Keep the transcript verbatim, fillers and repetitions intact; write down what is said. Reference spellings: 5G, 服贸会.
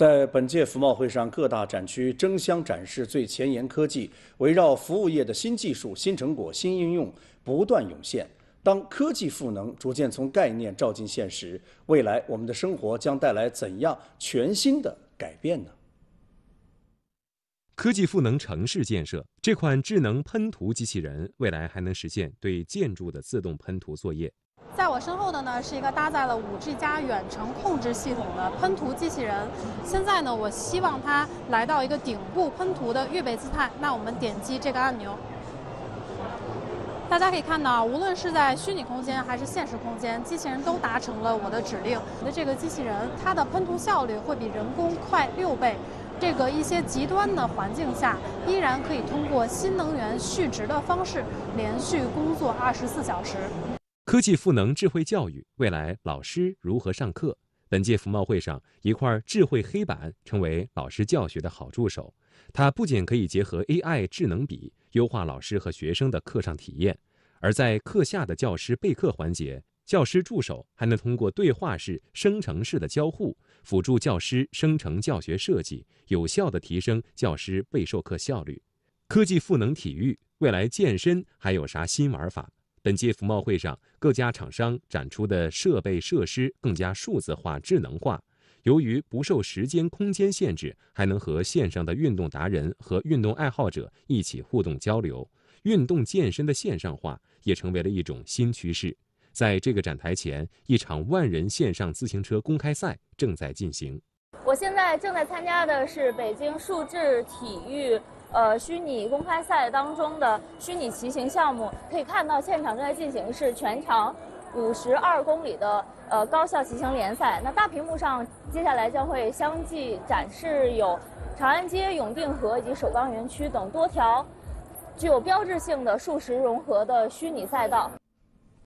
在本届服贸会上，各大展区争相展示最前沿科技，围绕服务业的新技术、新成果、新应用不断涌现。当科技赋能逐渐从概念照进现实，未来我们的生活将带来怎样全新的改变呢？科技赋能城市建设，这款智能喷涂机器人未来还能实现对建筑的自动喷涂作业。 在我身后的呢是一个搭载了 五G 加远程控制系统的喷涂机器人。现在呢，我希望它来到一个顶部喷涂的预备姿态。那我们点击这个按钮，大家可以看到，无论是在虚拟空间还是现实空间，机器人都达成了我的指令。我的这个机器人，它的喷涂效率会比人工快六倍。这个一些极端的环境下，依然可以通过新能源蓄值的方式，连续工作二十四小时。 科技赋能智慧教育，未来老师如何上课？本届服贸会上，一块智慧黑板成为老师教学的好助手。它不仅可以结合 A I 智能笔，优化老师和学生的课上体验，而在课下的教师备课环节，教师助手还能通过对话式、生成式的交互，辅助教师生成教学设计，有效地提升教师备授课效率。科技赋能体育，未来健身还有啥新玩法？ 本届服贸会上，各家厂商展出的设备设施更加数字化、智能化。由于不受时间、空间限制，还能和线上的运动达人和运动爱好者一起互动交流。运动健身的线上化也成为了一种新趋势。在这个展台前，一场万人线上自行车公开赛正在进行。我现在正在参加的是北京数智体育。 呃，虚拟公开赛当中的虚拟骑行项目，可以看到现场正在进行是全长五十二公里的呃高校骑行联赛。那大屏幕上接下来将会相继展示有长安街、永定河以及首钢园区等多条具有标志性的数实融合的虚拟赛道。